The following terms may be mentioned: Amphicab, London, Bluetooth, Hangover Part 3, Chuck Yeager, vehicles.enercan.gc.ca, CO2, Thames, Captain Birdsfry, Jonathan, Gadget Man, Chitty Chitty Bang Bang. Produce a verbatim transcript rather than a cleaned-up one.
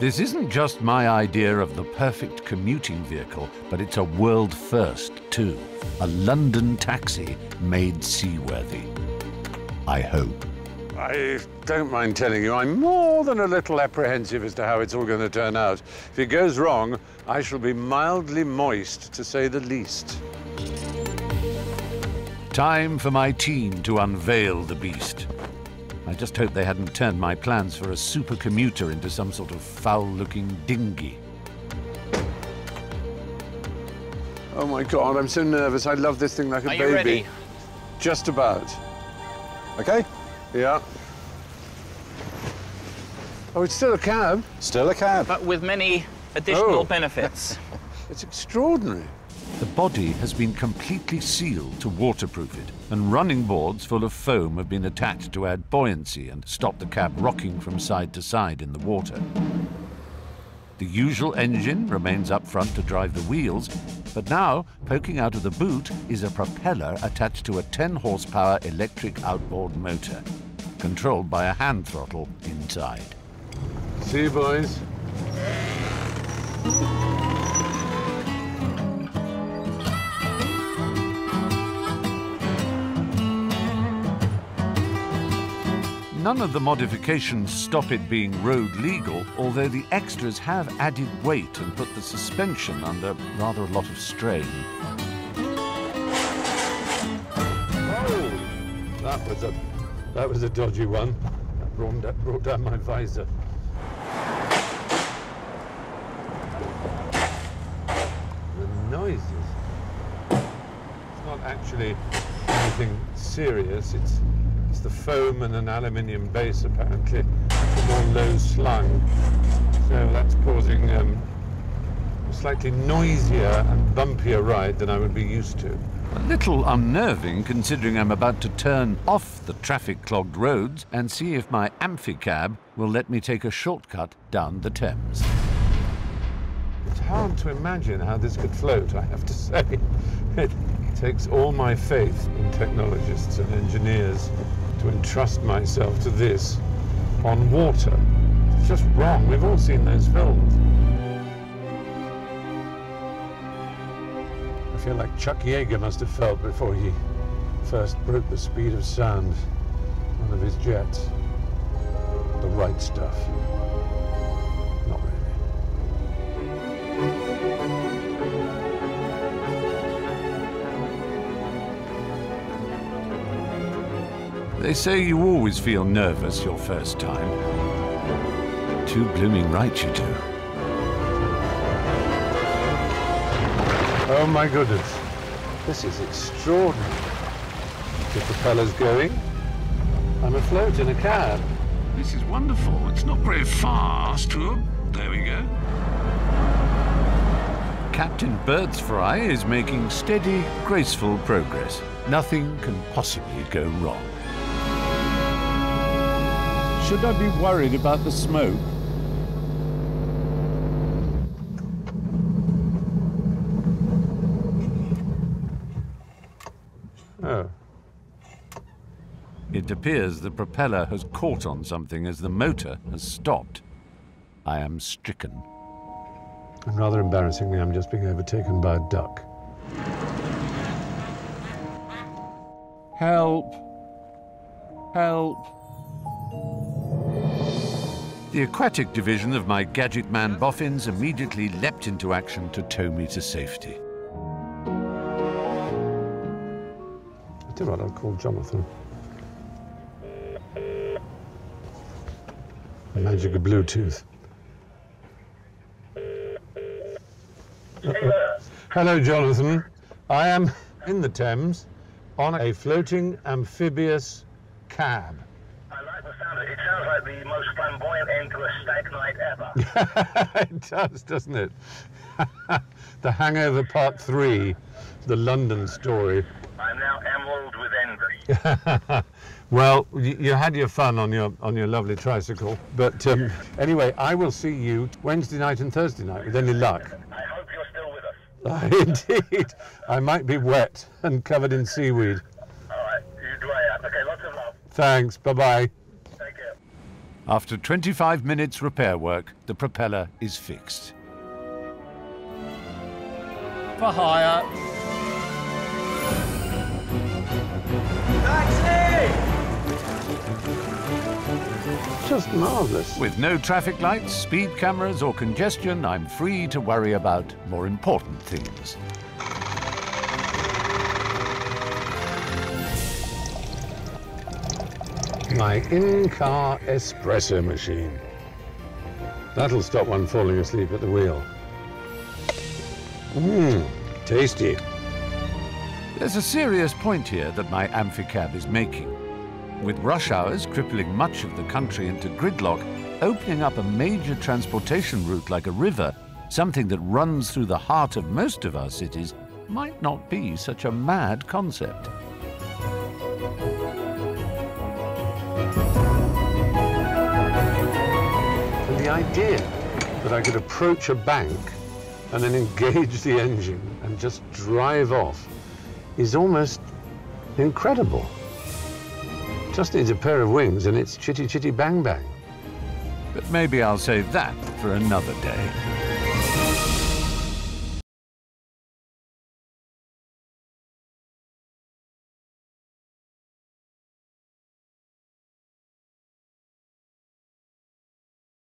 This isn't just my idea of the perfect commuting vehicle, but it's a world first too. A London taxi made seaworthy. I hope. I don't mind telling you, I'm more than a little apprehensive as to how it's all going to turn out. If it goes wrong, I shall be mildly moist, to say the least. Time for my team to unveil the beast. I just hope they hadn't turned my plans for a super commuter into some sort of foul-looking dinghy. Oh my God, I'm so nervous. I love this thing like a baby. Are you ready? Just about. Okay? Yeah. Oh, it's still a cab. Still a cab. But with many additional oh. benefits. It's extraordinary. The body has been completely sealed to waterproof it, and running boards full of foam have been attached to add buoyancy and stop the cab rocking from side to side in the water. The usual engine remains up front to drive the wheels, but now, poking out of the boot, is a propeller attached to a ten horsepower electric outboard motor, controlled by a hand throttle inside. See you, boys. None of the modifications stop it being road legal, although the extras have added weight and put the suspension under rather a lot of strain. Oh, that was a, that was a dodgy one. That brought, that brought down my visor. The noises. It's not actually anything serious. It's... It's the foam and an aluminium base, apparently. It's more low-slung. So that's causing um, a slightly noisier and bumpier ride than I would be used to. A little unnerving, considering I'm about to turn off the traffic-clogged roads and see if my Amphicab will let me take a shortcut down the Thames. It's hard to imagine how this could float, I have to say. It takes all my faith in technologists and engineers to entrust myself to this on water. It's just wrong. We've all seen those films. I feel like Chuck Yeager must have felt before he first broke the speed of sound on one of his jets. The right stuff. Not really. They say you always feel nervous your first time. Too blooming right you do. Oh my goodness. This is extraordinary. The propeller's going. I'm afloat in a cab. This is wonderful. It's not very fast. Oh, there we go. Captain Birdsfry is making steady, graceful progress. Nothing can possibly go wrong. Should I be worried about the smoke? Oh. It appears the propeller has caught on something as the motor has stopped. I am stricken. And rather embarrassingly, I'm just being overtaken by a duck. Help! Help! The aquatic division of my gadget man boffins immediately leapt into action to tow me to safety. I do what I'll call Jonathan. The magic of Bluetooth. Hello, Jonathan. I am in the Thames on a floating amphibious cab. It sounds like the most flamboyant end to a stag night ever. It does, doesn't it? The Hangover Part three, the London story. I'm now emerald with envy. Well, you, you had your fun on your on your lovely tricycle, but um, anyway, I will see you Wednesday night and Thursday night with any luck. I hope you're still with us. Indeed. I might be wet and covered in seaweed. All right, you dry up. Okay, lots of love. Thanks. Bye bye. After twenty-five minutes repair work, the propeller is fixed. For hire. Taxi! Just marvellous. With no traffic lights, speed cameras or congestion, I'm free to worry about more important things. My in-car espresso machine. That'll stop one falling asleep at the wheel. Mmm, tasty. There's a serious point here that my Amphicab is making. With rush hours crippling much of the country into gridlock, opening up a major transportation route like a river, something that runs through the heart of most of our cities, might not be such a mad concept. The idea that I could approach a bank and then engage the engine and just drive off is almost incredible. Just needs a pair of wings and it's Chitty Chitty Bang Bang. But maybe I'll save that for another day.